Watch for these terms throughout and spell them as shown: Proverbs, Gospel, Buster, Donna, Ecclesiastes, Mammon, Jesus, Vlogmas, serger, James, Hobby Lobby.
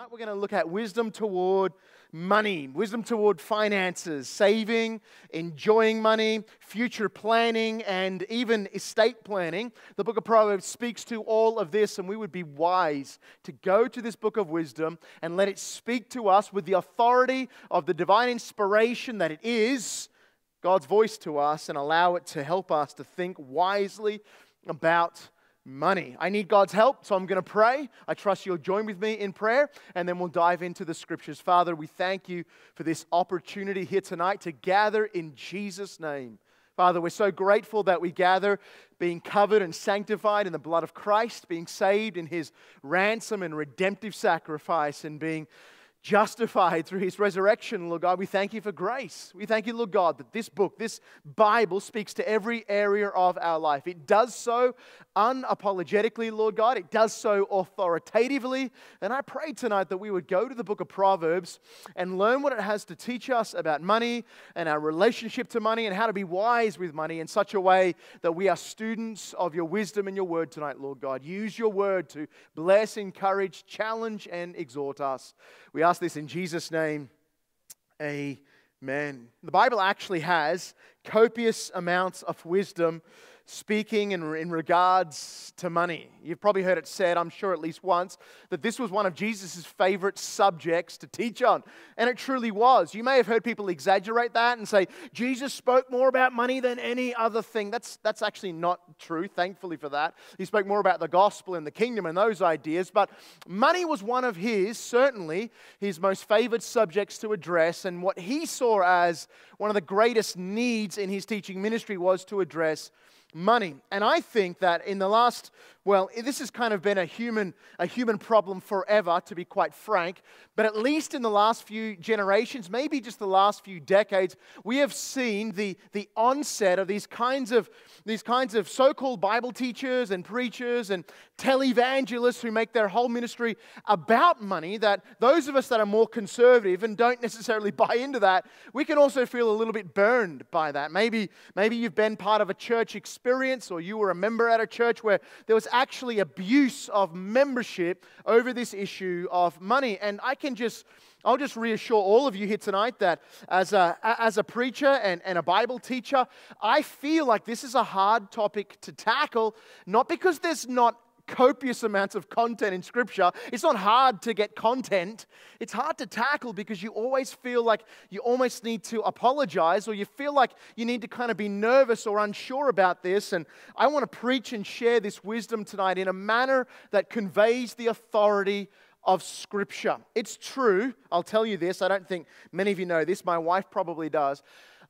tonight we're going to look at wisdom toward money, wisdom toward finances, saving, enjoying money, future planning, and even estate planning. The book of Proverbs speaks to all of this, and we would be wise to go to this book of wisdom and let it speak to us with the authority of the divine inspiration that it is, God's voice to us, and allow it to help us to think wisely about money. I need God's help, so I'm going to pray. I trust you'll join with me in prayer, and then we'll dive into the scriptures. Father, we thank you for this opportunity here tonight to gather in Jesus' name. Father, we're so grateful that we gather being covered and sanctified in the blood of Christ, being saved in His ransom and redemptive sacrifice, and being justified through His resurrection, Lord God. We thank you for grace. We thank you, Lord God, that this book, this Bible, speaks to every area of our life. It does so unapologetically, Lord God. It does so authoritatively. And I pray tonight that we would go to the book of Proverbs and learn what it has to teach us about money and our relationship to money and how to be wise with money in such a way that we are students of your wisdom and your word tonight, Lord God. Use your word to bless, encourage, challenge, and exhort us. We ask this in Jesus' name, amen. The Bible actually has copious amounts of wisdom speaking in regards to money. You've probably heard it said, I'm sure at least once, that this was one of Jesus' favorite subjects to teach on. And it truly was. You may have heard people exaggerate that and say, Jesus spoke more about money than any other thing. That's actually not true, thankfully for that. He spoke more about the gospel and the kingdom and those ideas. But money was one of his, certainly, his most favored subjects to address. And what he saw as one of the greatest needs in his teaching ministry was to address money. And I think that in the last, well, this has kind of been a human problem forever, to be quite frank, but at least in the last few generations, maybe just the last few decades, we have seen the onset of these kinds of so-called Bible teachers and preachers and televangelists who make their whole ministry about money, that those of us that are more conservative and don't necessarily buy into that, we can also feel a little bit burned by that. Maybe you've been part of a church experience, or you were a member at a church where there was actually abuse of membership over this issue of money. And I'll just reassure all of you here tonight that as a preacher and a Bible teacher, I feel like this is a hard topic to tackle, not because there's not copious amounts of content in Scripture. It's not hard to get content. It's hard to tackle because you always feel like you almost need to apologize, or you feel like you need to kind of be nervous or unsure about this. And I want to preach and share this wisdom tonight in a manner that conveys the authority of Scripture. It's true. I'll tell you this. I don't think many of you know this. My wife probably does.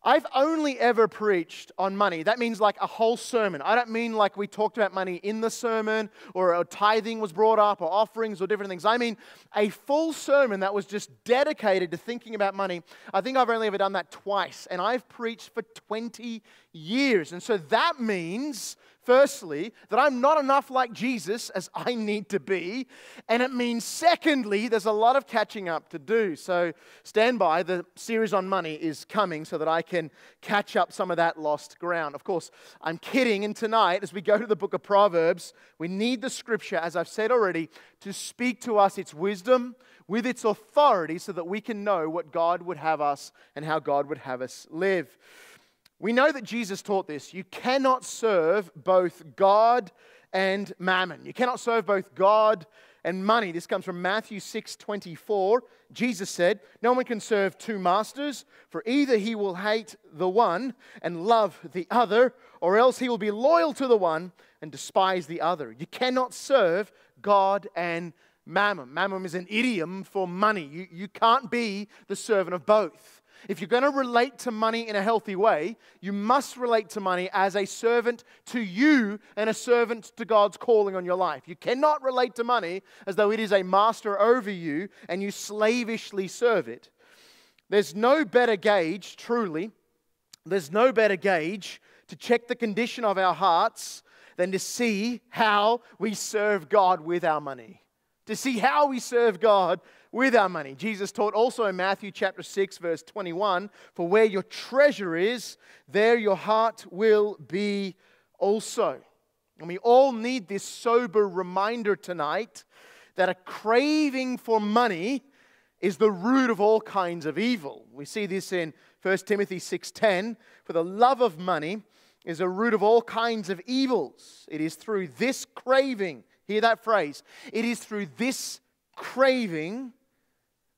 I've only ever preached on money. That means like a whole sermon. I don't mean like we talked about money in the sermon, or tithing was brought up, or offerings, or different things. I mean a full sermon that was just dedicated to thinking about money. I think I've only ever done that twice, and I've preached for 20 years. And so that means, firstly, that I'm not enough like Jesus as I need to be. And it means, secondly, there's a lot of catching up to do. So stand by, the series on money is coming so that I can catch up some of that lost ground. Of course, I'm kidding. And tonight, as we go to the book of Proverbs, we need the scripture, as I've said already, to speak to us its wisdom with its authority so that we can know what God would have us and how God would have us live. We know that Jesus taught this. You cannot serve both God and mammon. You cannot serve both God and money. This comes from Matthew 6:24. Jesus said, "No one can serve two masters, for either he will hate the one and love the other, or else he will be loyal to the one and despise the other." You cannot serve God and mammon. Mammon is an idiom for money. You can't be the servant of both. If you're going to relate to money in a healthy way, you must relate to money as a servant to you and a servant to God's calling on your life. You cannot relate to money as though it is a master over you and you slavishly serve it. There's no better gauge, truly, there's no better gauge to check the condition of our hearts than to see how we serve God with our money. To see how we serve God with our money. Jesus taught also in Matthew chapter 6, verse 21, "For where your treasure is, there your heart will be also." And we all need this sober reminder tonight that a craving for money is the root of all kinds of evil. We see this in 1 Timothy 6:10. For the love of money is a root of all kinds of evils. It is through this craving, hear that phrase, it is through this craving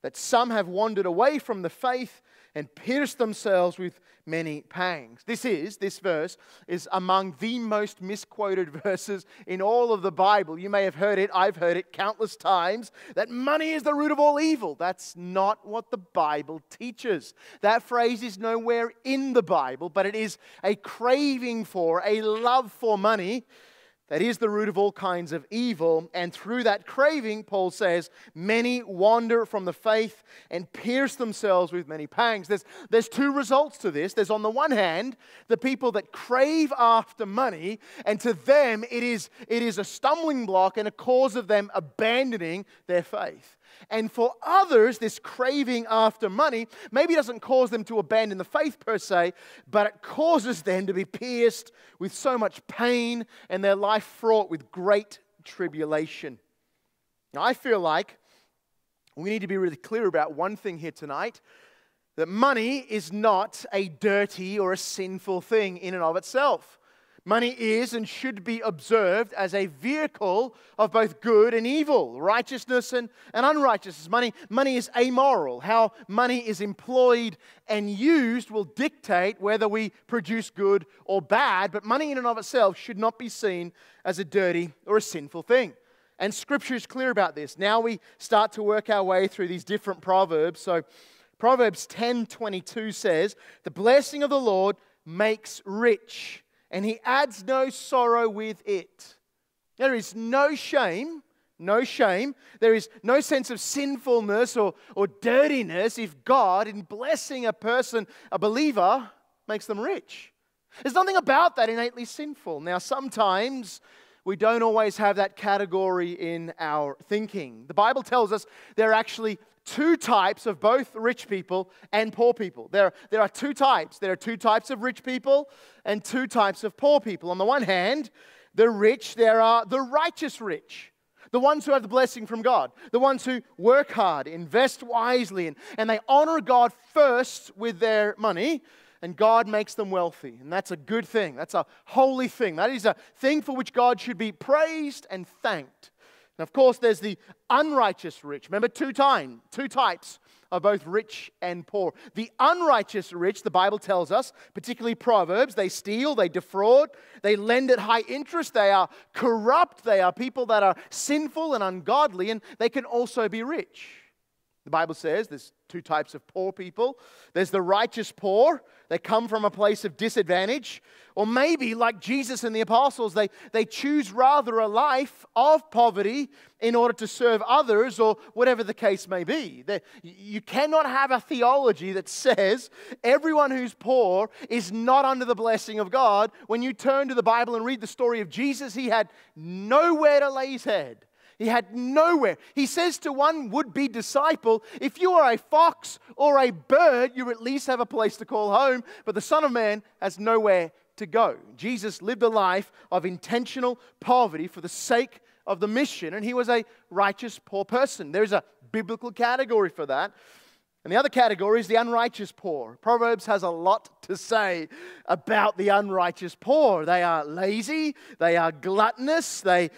that some have wandered away from the faith and pierced themselves with many pangs. This verse is among the most misquoted verses in all of the Bible. You may have heard it, I've heard it countless times, that money is the root of all evil. That's not what the Bible teaches. That phrase is nowhere in the Bible, but it is a craving for, a love for money that is the root of all kinds of evil. And through that craving, Paul says, many wander from the faith and pierce themselves with many pangs. There's two results to this. There's on the one hand, the people that crave after money, and to them it is a stumbling block and a cause of them abandoning their faith. And for others, this craving after money maybe doesn't cause them to abandon the faith per se, but it causes them to be pierced with so much pain and their life fraught with great tribulation. Now, I feel like we need to be really clear about one thing here tonight, that money is not a dirty or a sinful thing in and of itself. Money is and should be observed as a vehicle of both good and evil, righteousness and unrighteousness. Money is amoral. How money is employed and used will dictate whether we produce good or bad, but money in and of itself should not be seen as a dirty or a sinful thing. And Scripture is clear about this. Now we start to work our way through these different proverbs. So Proverbs 10:22 says, "The blessing of the Lord makes rich, and he adds no sorrow with it." There is no shame, There is no sense of sinfulness or dirtiness if God, in blessing a person, a believer, makes them rich. There's nothing about that innately sinful. Now, sometimes we don't always have that category in our thinking. The Bible tells us there are actually two types of both rich people and poor people. There are two types. There are two types of rich people and two types of poor people. On the one hand, the rich, there are the righteous rich, the ones who have the blessing from God, the ones who work hard, invest wisely, and they honor God first with their money, and God makes them wealthy. And that's a good thing. That's a holy thing. That is a thing for which God should be praised and thanked. And of course, there's the unrighteous rich. Remember, two types of both rich and poor. The unrighteous rich, the Bible tells us, particularly Proverbs, they steal, they defraud, they lend at high interest, they are corrupt, they are people that are sinful and ungodly, and they can also be rich. The Bible says there's two types of poor people. There's the righteous poor. They come from a place of disadvantage. Or maybe, like Jesus and the apostles, they choose rather a life of poverty in order to serve others, or whatever the case may be. You cannot have a theology that says everyone who's poor is not under the blessing of God. When you turn to the Bible and read the story of Jesus, he had nowhere to lay his head. He had nowhere. He says to one would-be disciple, if you are a fox or a bird, you at least have a place to call home, but the Son of Man has nowhere to go. Jesus lived a life of intentional poverty for the sake of the mission, and he was a righteous poor person. There is a biblical category for that. And the other category is the unrighteous poor. Proverbs has a lot to say about the unrighteous poor. They are lazy. They are gluttonous. They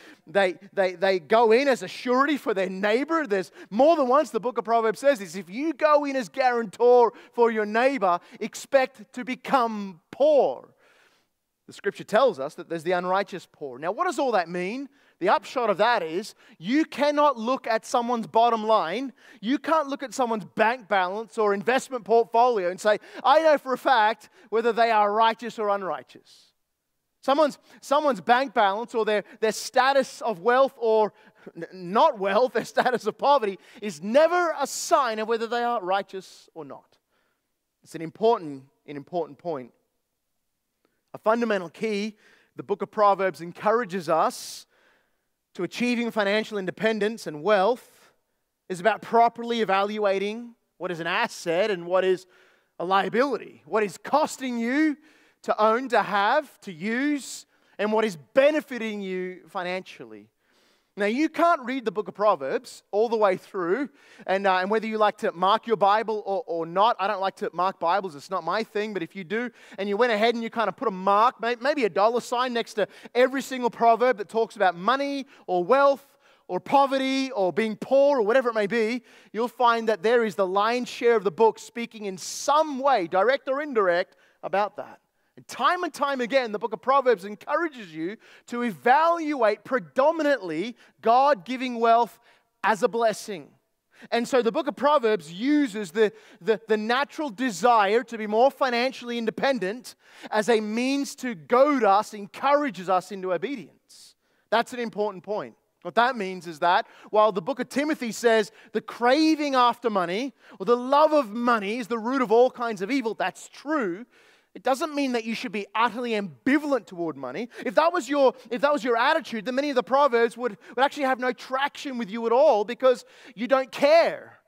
go in as a surety for their neighbor. There's more than once the book of Proverbs says this. If you go in as guarantor for your neighbor, expect to become poor. The Scripture tells us that there's the unrighteous poor. Now, what does all that mean? The upshot of that is you cannot look at someone's bottom line. You can't look at someone's bank balance or investment portfolio and say, I know for a fact whether they are righteous or unrighteous. Someone's bank balance or their status of wealth or not wealth, their status of poverty is never a sign of whether they are righteous or not. It's an important point. A fundamental key the book of Proverbs encourages us to achieving financial independence and wealth is about properly evaluating what is an asset and what is a liability, what is costing you to own, to have, to use, and what is benefiting you financially. Now, you can't read the book of Proverbs all the way through, and whether you like to mark your Bible or not, I don't like to mark Bibles, it's not my thing, but if you do, and you went ahead and you kind of put a mark, maybe a $sign next to every single proverb that talks about money or wealth or poverty or being poor or whatever it may be, you'll find that there is the lion's share of the book speaking in some way, direct or indirect, about that. And time again, the book of Proverbs encourages you to evaluate predominantly God giving wealth as a blessing. And so the book of Proverbs uses the natural desire to be more financially independent as a means to goad us, encourages us into obedience. That's an important point. What that means is that while the book of Timothy says the craving after money or the love of money is the root of all kinds of evil, that's true. It doesn't mean that you should be utterly ambivalent toward money. If that was your attitude, then many of the Proverbs would actually have no traction with you at all because you don't care.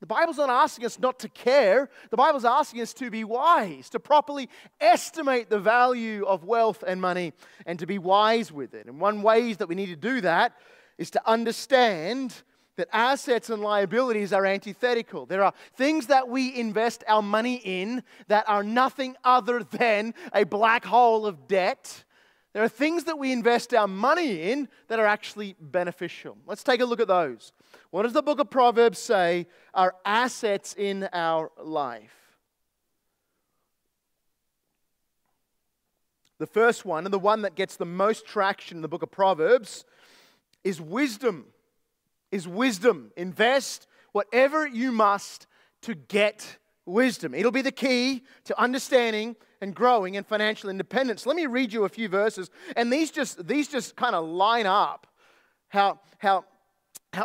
The Bible's not asking us not to care. The Bible's asking us to be wise, to properly estimate the value of wealth and money and to be wise with it. And one way that we need to do that is to understand that assets and liabilities are antithetical. There are things that we invest our money in that are nothing other than a black hole of debt. There are things that we invest our money in that are actually beneficial. Let's take a look at those. What does the book of Proverbs say are assets in our life? The first one, and the one that gets the most traction in the book of Proverbs, is wisdom. Invest whatever you must to get wisdom. It'll be the key to understanding and growing in financial independence. Let me read you a few verses, and these just kind of line up how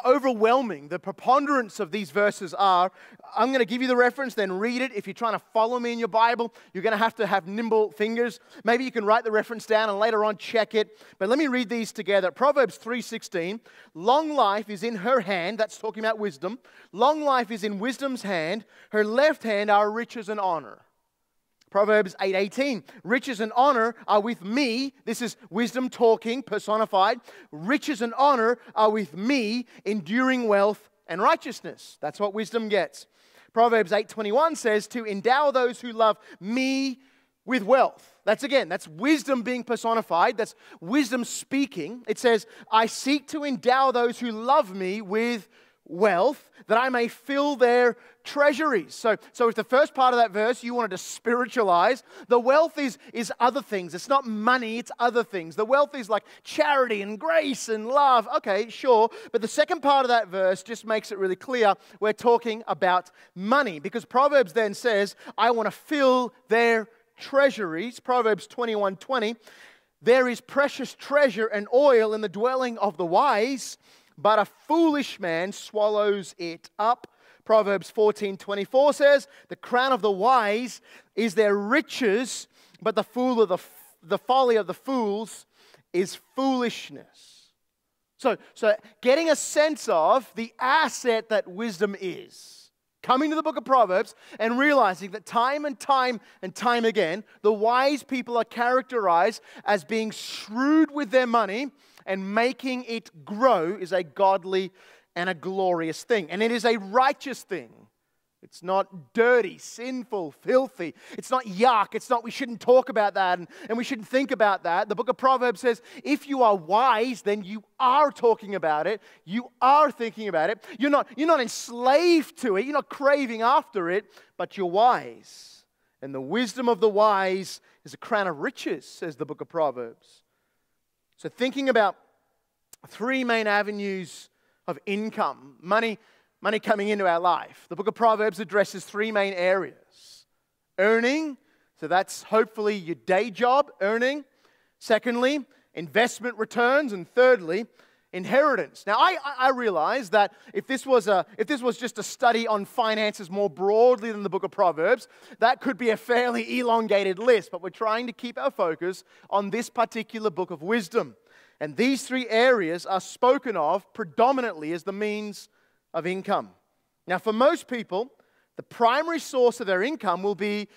overwhelming the preponderance of these verses are. I'm going to give you the reference, then read it. If you're trying to follow me in your Bible, you're going to have nimble fingers. Maybe you can write the reference down and later on check it. But let me read these together. Proverbs 3:16, long life is in her hand. That's talking about wisdom. Long life is in wisdom's hand. Her left hand are riches and honor. Proverbs 8:18, riches and honor are with me. This is wisdom talking, personified. Riches and honor are with me, enduring wealth and righteousness. That's what wisdom gets. Proverbs 8:21 says, to endow those who love me with wealth. That's wisdom being personified. That's wisdom speaking. It says, I seek to endow those who love me with wealth, that I may fill their treasuries. So if the first part of that verse you wanted to spiritualize, the wealth is other things. It's not money, it's other things. The wealth is like charity and grace and love. Okay, sure. But the second part of that verse just makes it really clear we're talking about money, because Proverbs then says, I want to fill their treasuries. Proverbs 21:20, there is precious treasure and oil in the dwelling of the wise, but a foolish man swallows it up. Proverbs 14:24 says, the crown of the wise is their riches, but the folly of the fools is foolishness. So getting a sense of the asset that wisdom is. Coming to the book of Proverbs and realizing that time and time again, the wise people are characterized as being shrewd with their money, and making it grow is a godly and a glorious thing. And it is a righteous thing. It's not dirty, sinful, filthy. It's not yuck. It's not we shouldn't talk about that and we shouldn't think about that. The book of Proverbs says if you are wise, then you are talking about it. You are thinking about it. You're not enslaved to it. You're not craving after it, but you're wise. And the wisdom of the wise is a crown of riches, says the book of Proverbs. So thinking about three main avenues of income, money coming into our life. The book of Proverbs addresses three main areas. Earning, so that's hopefully your day job, earning. Secondly, investment returns. And thirdly, inheritance. Now, I realize that if this was just a study on finances more broadly than the book of Proverbs, that could be a fairly elongated list, but we're trying to keep our focus on this particular book of wisdom. And these three areas are spoken of predominantly as the means of income. Now, for most people, the primary source of their income will be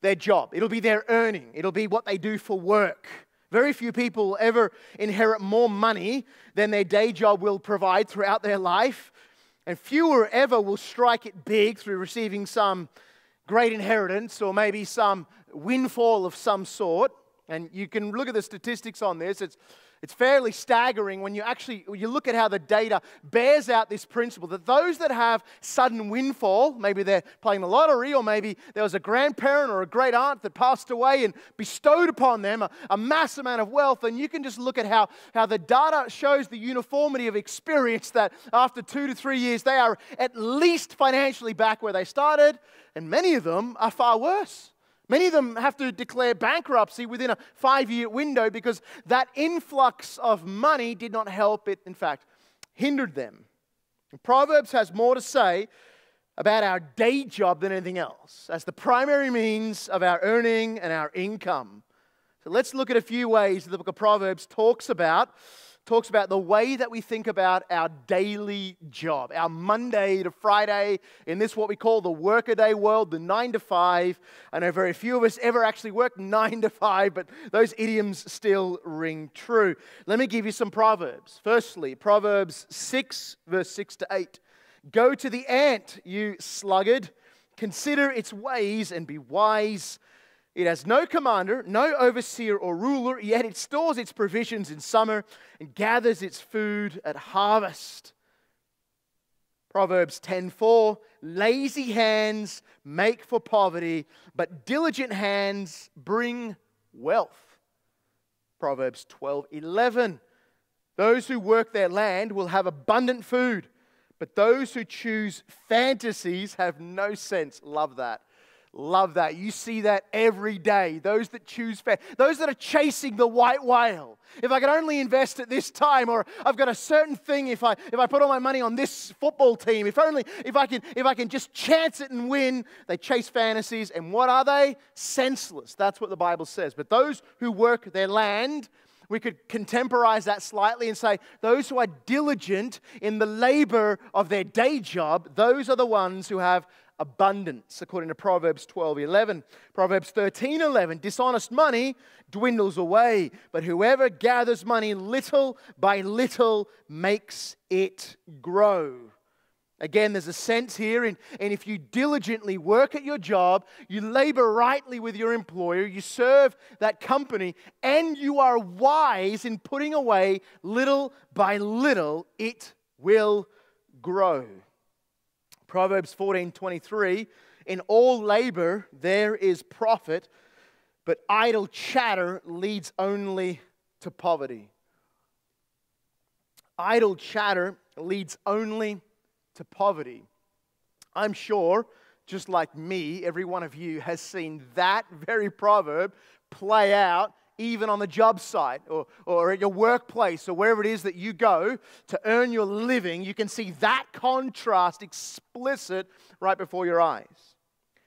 their job. It'll be their earning. It'll be what they do for work. Very few people ever inherit more money than their day job will provide throughout their life. And fewer ever will strike it big through receiving some great inheritance or maybe some windfall of some sort. And you can look at the statistics on this. It's fairly staggering when you look at how the data bears out this principle that those that have sudden windfall, maybe they're playing the lottery or maybe there was a grandparent or a great aunt that passed away and bestowed upon them a mass amount of wealth. And you can just look at how the data shows the uniformity of experience that after 2 to 3 years, they are at least financially back where they started. And many of them are far worse. Many of them have to declare bankruptcy within a 5-year window because that influx of money did not help. It, in fact, hindered them. And Proverbs has more to say about our day job than anything else as the primary means of our earning and our income. So let's look at a few ways that the book of Proverbs talks about the way that we think about our daily job, our Monday to Friday, in this what we call the workaday world, the 9 to 5. I know very few of us ever actually work 9 to 5, but those idioms still ring true. Let me give you some Proverbs. Firstly, Proverbs 6, verse 6 to 8. Go to the ant, you sluggard. Consider its ways and be wise. It has no commander, no overseer or ruler, yet it stores its provisions in summer and gathers its food at harvest. Proverbs 10:4, lazy hands make for poverty, but diligent hands bring wealth. Proverbs 12:11, those who work their land will have abundant food, but those who choose fantasies have no sense. Love that. Love that. You see that every day. Those that choose fair, those that are chasing the white whale. If I could only invest at this time, or I've got a certain thing, if I put all my money on this football team, if I can just chance it and win, they chase fantasies. And what are they? Senseless. That's what the Bible says. But those who work their land, we could contemporize that slightly and say, those who are diligent in the labor of their day job, those are the ones who have abundance, according to Proverbs 12:11. Proverbs 13:11, dishonest money dwindles away, but whoever gathers money little by little makes it grow. Again, there's a sense here, and if you diligently work at your job, you labor rightly with your employer, you serve that company, and you are wise in putting away little by little, it will grow. Proverbs 14:23, in all labor there is profit, but idle chatter leads only to poverty. Idle chatter leads only to poverty. I'm sure, just like me, every one of you has seen that very proverb play out even on the job site or at your workplace or wherever it is that you go to earn your living. You can see that contrast explicit right before your eyes.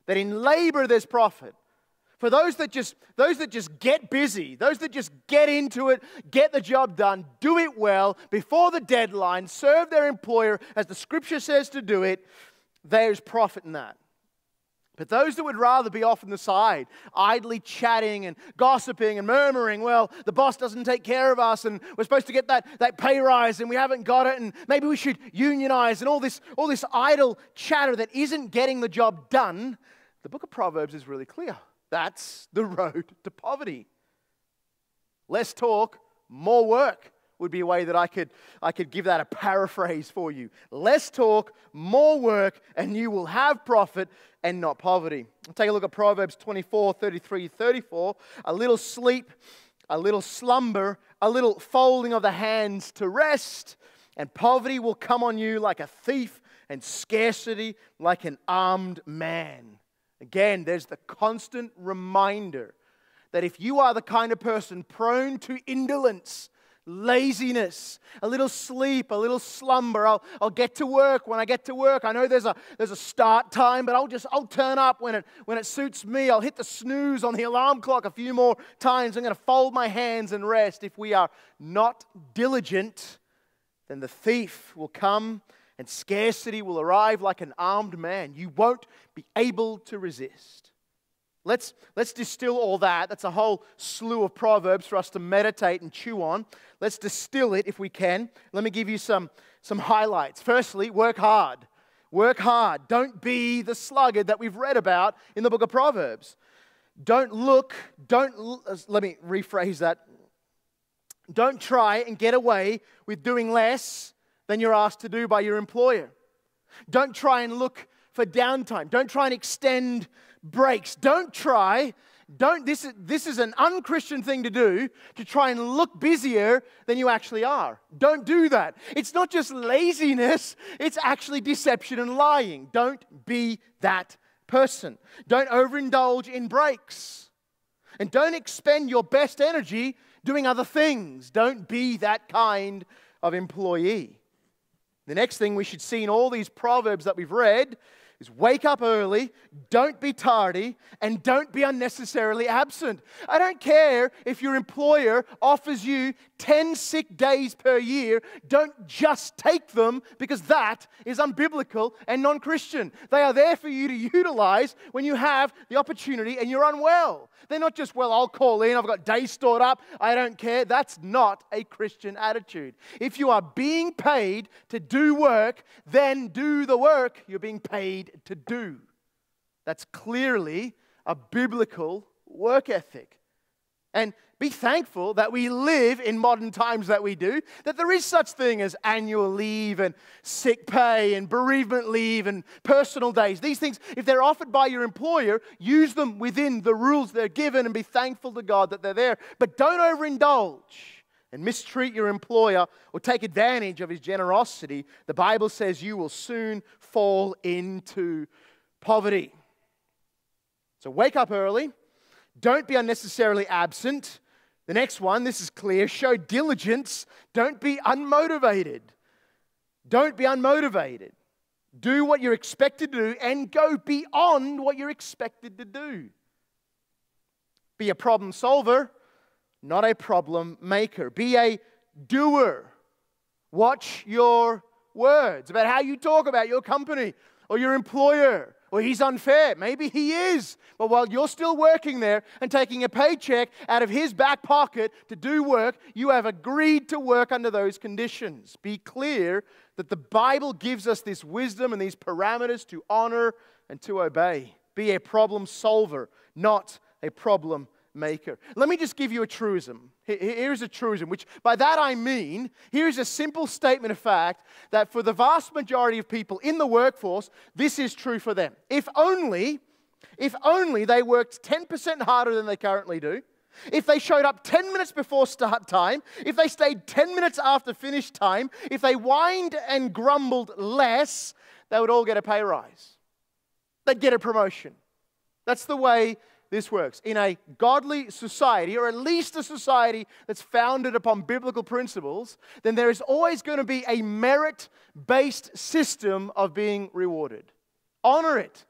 That in labor there's profit. For those that just get busy, those that just get into it, get the job done, do it well, before the deadline, serve their employer as the scripture says to do it, there's profit in that. But those that would rather be off on the side, idly chatting and gossiping and murmuring, well, the boss doesn't take care of us and we're supposed to get that pay rise and we haven't got it and maybe we should unionize and all this idle chatter that isn't getting the job done, the book of Proverbs is really clear. That's the road to poverty. Less talk, more work would be a way that I could give that a paraphrase for you. Less talk, more work, and you will have profit and not poverty. Take a look at Proverbs 24:33-34. A little sleep, a little slumber, a little folding of the hands to rest, and poverty will come on you like a thief, and scarcity like an armed man. Again, there's the constant reminder that if you are the kind of person prone to indolence, laziness, a little sleep, a little slumber. I'll get to work when I get to work. I know there's a start time, but I'll turn up when it suits me. I'll hit the snooze on the alarm clock a few more times. I'm going to fold my hands and rest. If we are not diligent, then the thief will come and scarcity will arrive like an armed man. You won't be able to resist. Let's distill all that. That's a whole slew of proverbs for us to meditate and chew on. Let's distill it if we can. Let me give you some highlights. Firstly, work hard. Work hard. Don't be the sluggard that we've read about in the book of Proverbs. Don't try and get away with doing less than you're asked to do by your employer. Don't try and look for downtime. Don't try and extend breaks. This is an unchristian thing to do, to try and look busier than you actually are. Don't do that. It's not just laziness, it's actually deception and lying. Don't be that person. Don't overindulge in breaks. And don't expend your best energy doing other things. Don't be that kind of employee. The next thing we should see in all these proverbs that we've read is wake up early, don't be tardy, and don't be unnecessarily absent. I don't care if your employer offers you 10 sick days per year, don't just take them, because that is unbiblical and non-Christian. They are there for you to utilize when you have the opportunity and you're unwell. They're not just, well, I'll call in, I've got days stored up, I don't care. That's not a Christian attitude. If you are being paid to do work, then do the work you're being paid to do. That's clearly a biblical work ethic. And be thankful that we live in modern times that we do, that there is such thing as annual leave and sick pay and bereavement leave and personal days. These things, if they're offered by your employer, use them within the rules they're given and be thankful to God that they're there. But don't overindulge and mistreat your employer or take advantage of his generosity. The Bible says you will soon fall into poverty. So wake up early. Don't be unnecessarily absent. The next one, this is clear. Show diligence. Don't be unmotivated. Don't be unmotivated. Do what you're expected to do and go beyond what you're expected to do. Be a problem solver, not a problem maker. Be a doer. Watch your words about how you talk about your company or your employer. Or he's unfair. Maybe he is. But while you're still working there and taking a paycheck out of his back pocket to do work, you have agreed to work under those conditions. Be clear that the Bible gives us this wisdom and these parameters to honor and to obey. Be a problem solver, not a problem maker. Let me just give you a truism. Here's a truism, which by that I mean, here's a simple statement of fact that for the vast majority of people in the workforce, this is true for them. If only they worked 10% harder than they currently do, if they showed up 10 minutes before start time, if they stayed 10 minutes after finish time, if they whined and grumbled less, they would all get a pay rise. They'd get a promotion. That's the way this works. In a godly society, or at least a society that's founded upon biblical principles, then there is always going to be a merit-based system of being rewarded. Honor it.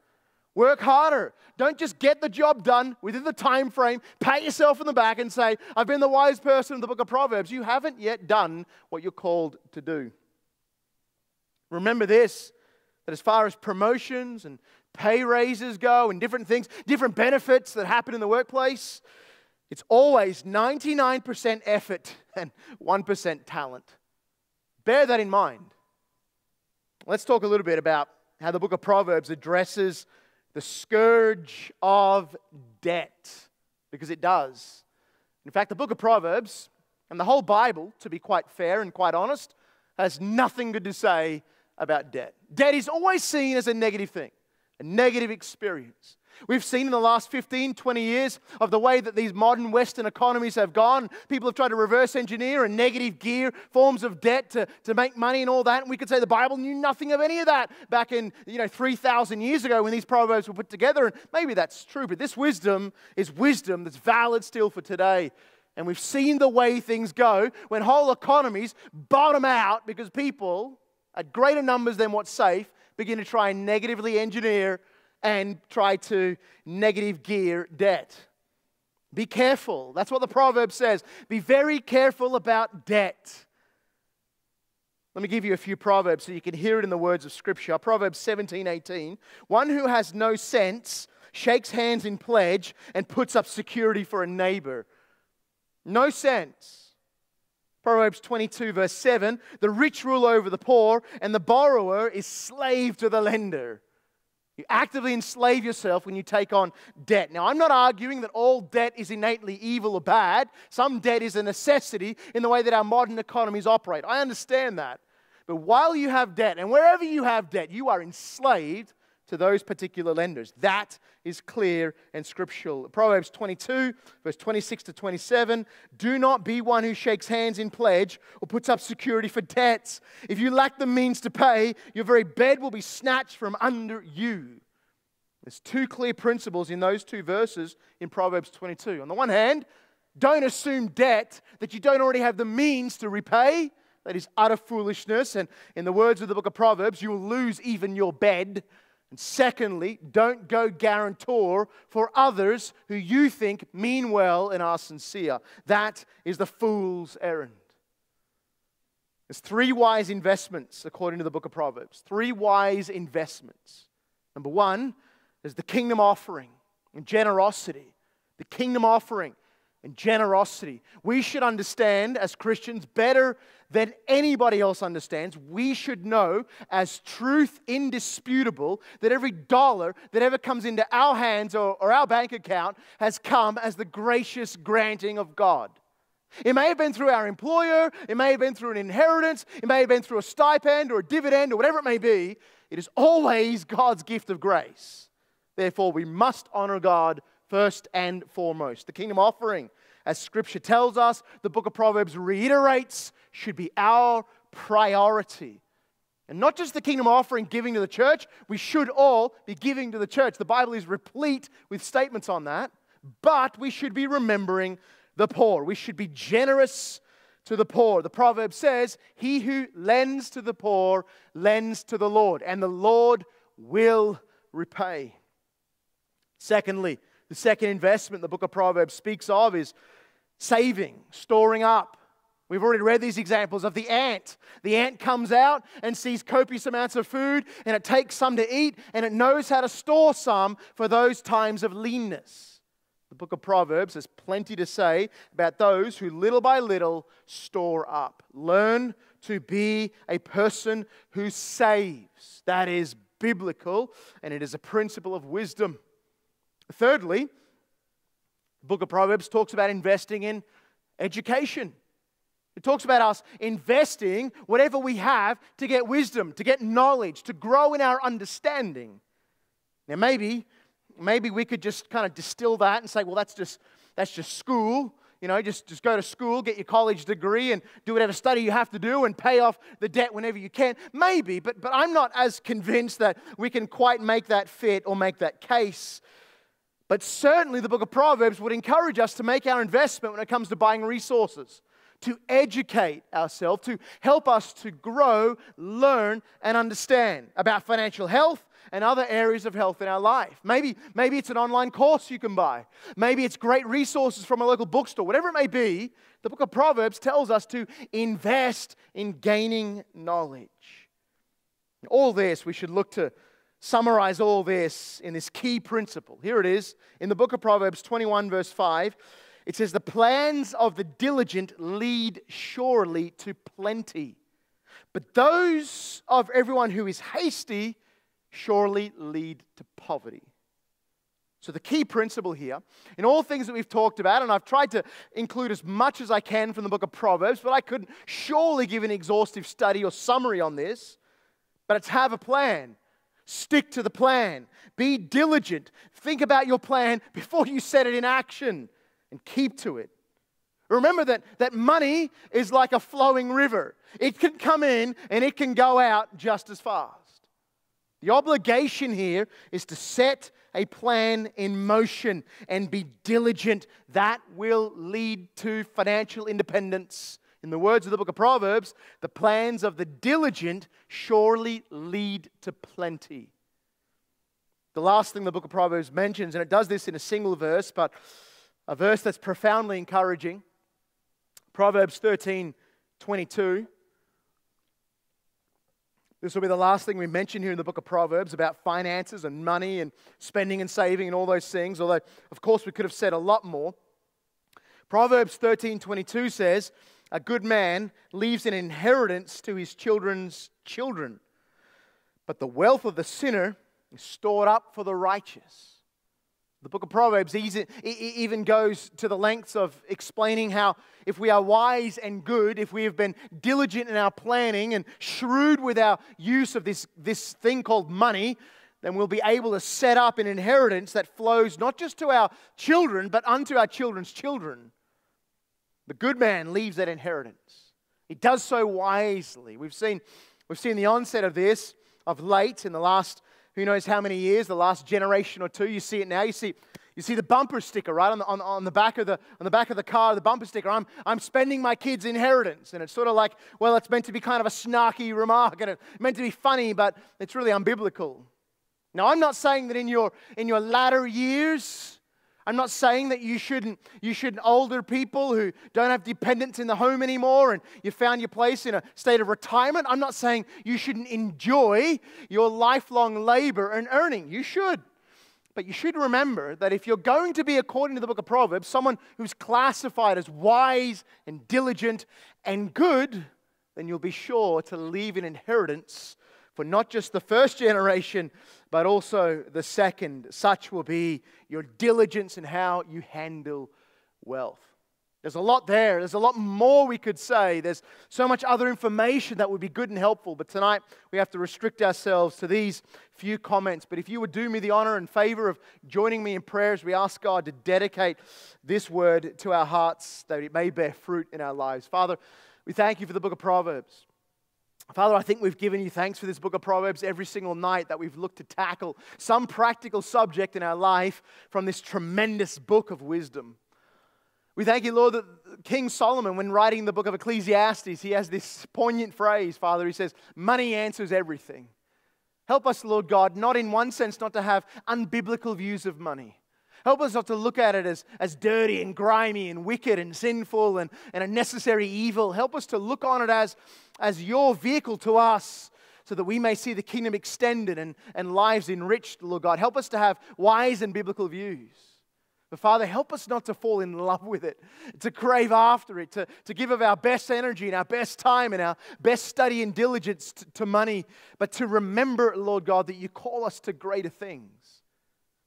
Work harder. Don't just get the job done within the time frame, pat yourself in the back and say, I've been the wise person in the book of Proverbs. You haven't yet done what you're called to do. Remember this, that as far as promotions and pay raises go and different things, different benefits that happen in the workplace, it's always 99% effort and 1% talent. Bear that in mind. Let's talk a little bit about how the book of Proverbs addresses the scourge of debt, because it does. In fact, the book of Proverbs and the whole Bible, to be quite fair and quite honest, has nothing good to say about debt. Debt is always seen as a negative thing. A negative experience. We've seen in the last 15, 20 years of the way that these modern Western economies have gone. People have tried to reverse engineer and negative gear forms of debt to make money and all that. And we could say the Bible knew nothing of any of that back in 3,000 years ago when these proverbs were put together. And maybe that's true, but this wisdom is wisdom that's valid still for today. And we've seen the way things go when whole economies bottom out because people, at greater numbers than what's safe, begin to try and negatively engineer and try to negative gear debt. Be careful. That's what the proverb says. Be very careful about debt. Let me give you a few proverbs so you can hear it in the words of Scripture. Proverbs 17:18. One who has no sense shakes hands in pledge, and puts up security for a neighbor. No sense. Proverbs 22 verse 7, the rich rule over the poor, and the borrower is slave to the lender. You actively enslave yourself when you take on debt. Now, I'm not arguing that all debt is innately evil or bad. Some debt is a necessity in the way that our modern economies operate. I understand that. But while you have debt, and wherever you have debt, you are enslaved to those particular lenders. That is clear and scriptural. Proverbs 22, verse 26 to 27, do not be one who shakes hands in pledge or puts up security for debts. If you lack the means to pay, your very bed will be snatched from under you. There's two clear principles in those two verses in Proverbs 22. On the one hand, don't assume debt that you don't already have the means to repay. That is utter foolishness. And in the words of the book of Proverbs, you will lose even your bed. And secondly, don't go guarantor for others who you think mean well and are sincere. That is the fool's errand. There's three wise investments, according to the book of Proverbs. Three wise investments. Number one is the kingdom offering and generosity. The kingdom offering and generosity. We should understand as Christians better than anybody else understands. We should know as truth indisputable that every dollar that ever comes into our hands or our bank account has come as the gracious granting of God. It may have been through our employer. It may have been through an inheritance. It may have been through a stipend or a dividend or whatever it may be. It is always God's gift of grace. Therefore, we must honor God first and foremost. The kingdom offering, as Scripture tells us, the book of Proverbs reiterates, should be our priority. And not just the kingdom offering giving to the church, we should all be giving to the church. The Bible is replete with statements on that, but we should be remembering the poor. We should be generous to the poor. The proverb says, he who lends to the poor lends to the Lord, and the Lord will repay. Secondly, the second investment the book of Proverbs speaks of is saving, storing up. We've already read these examples of the ant. The ant comes out and sees copious amounts of food, and it takes some to eat, and it knows how to store some for those times of leanness. The book of Proverbs has plenty to say about those who little by little store up. Learn to be a person who saves. That is biblical, and it is a principle of wisdom. Thirdly, the book of Proverbs talks about investing in education. It talks about us investing whatever we have to get wisdom, to get knowledge, to grow in our understanding. Now maybe we could just kind of distill that and say, well, that's just school. You know, just go to school, get your college degree, and do whatever study you have to do and pay off the debt whenever you can. Maybe, but I'm not as convinced that we can quite make that fit or make that case. But certainly the book of Proverbs would encourage us to make our investment when it comes to buying resources, to educate ourselves, to help us to grow, learn, and understand about financial health and other areas of health in our life. Maybe it's an online course you can buy. Maybe it's great resources from a local bookstore. Whatever it may be, the book of Proverbs tells us to invest in gaining knowledge. All this, we should look to summarize all this in this key principle. Here it is in the book of Proverbs 21 verse 5. It says, the plans of the diligent lead surely to plenty, but those of everyone who is hasty surely lead to poverty. So the key principle here, in all things that we've talked about, and I've tried to include as much as I can from the book of Proverbs, but I couldn't surely give an exhaustive study or summary on this, but it's have a plan. Stick to the plan. Be diligent. Think about your plan before you set it in action and keep to it. Remember that money is like a flowing river. It can come in and it can go out just as fast. The obligation here is to set a plan in motion and be diligent. That will lead to financial independence. In the words of the book of Proverbs, the plans of the diligent surely lead to plenty. The last thing the book of Proverbs mentions, and it does this in a single verse, but a verse that's profoundly encouraging, Proverbs 13:22. This will be the last thing we mention here in the book of Proverbs about finances and money and spending and saving and all those things, although, of course, we could have said a lot more. Proverbs 13:22 says, "A good man leaves an inheritance to his children's children, but the wealth of the sinner is stored up for the righteous." The book of Proverbs even goes to the lengths of explaining how if we are wise and good, if we have been diligent in our planning and shrewd with our use of this thing called money, then we'll be able to set up an inheritance that flows not just to our children, but unto our children's children. The good man leaves that inheritance. He does so wisely. We've seen the onset of this of late in the last who knows how many years, the last generation or two. You see it now. You see the bumper sticker, right? On the back of the car, the bumper sticker, I'm spending my kid's inheritance. And it's sort of like, well, it's meant to be kind of a snarky remark and it's meant to be funny, but it's really unbiblical. Now, I'm not saying that in your latter years, I'm not saying that you shouldn't older people who don't have dependents in the home anymore and you found your place in a state of retirement. I'm not saying you shouldn't enjoy your lifelong labor and earning. You should. But you should remember that if you're going to be, according to the book of Proverbs, someone who's classified as wise and diligent and good, then you'll be sure to leave an inheritance for not just the first generation, but also the second. Such will be your diligence in how you handle wealth. There's a lot there. There's a lot more we could say. There's so much other information that would be good and helpful. But tonight, we have to restrict ourselves to these few comments. But if you would do me the honor and favor of joining me in prayer as we ask God to dedicate this word to our hearts, that it may bear fruit in our lives. Father, we thank you for the book of Proverbs. Father, I think we've given you thanks for this book of Proverbs every single night that we've looked to tackle some practical subject in our life from this tremendous book of wisdom. We thank you, Lord, that King Solomon, when writing the book of Ecclesiastes, he has this poignant phrase, Father, he says, money answers everything. Help us, Lord God, not in one sense not to have unbiblical views of money. Help us not to look at it as dirty and grimy and wicked and sinful and a necessary evil. Help us to look on it as your vehicle to us so that we may see the kingdom extended and lives enriched, Lord God. Help us to have wise and biblical views. But Father, help us not to fall in love with it, to crave after it, to give of our best energy and our best time and our best study and diligence to money, but to remember, Lord God, that you call us to greater things.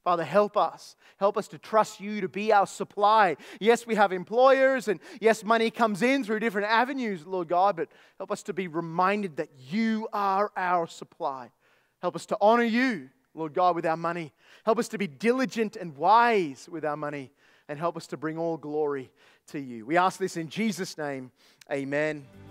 Father, help us. Help us to trust you to be our supply. Yes, we have employers, and yes, money comes in through different avenues, Lord God, but help us to be reminded that you are our supply. Help us to honor you, Lord God, with our money. Help us to be diligent and wise with our money, and help us to bring all glory to you. We ask this in Jesus' name. Amen.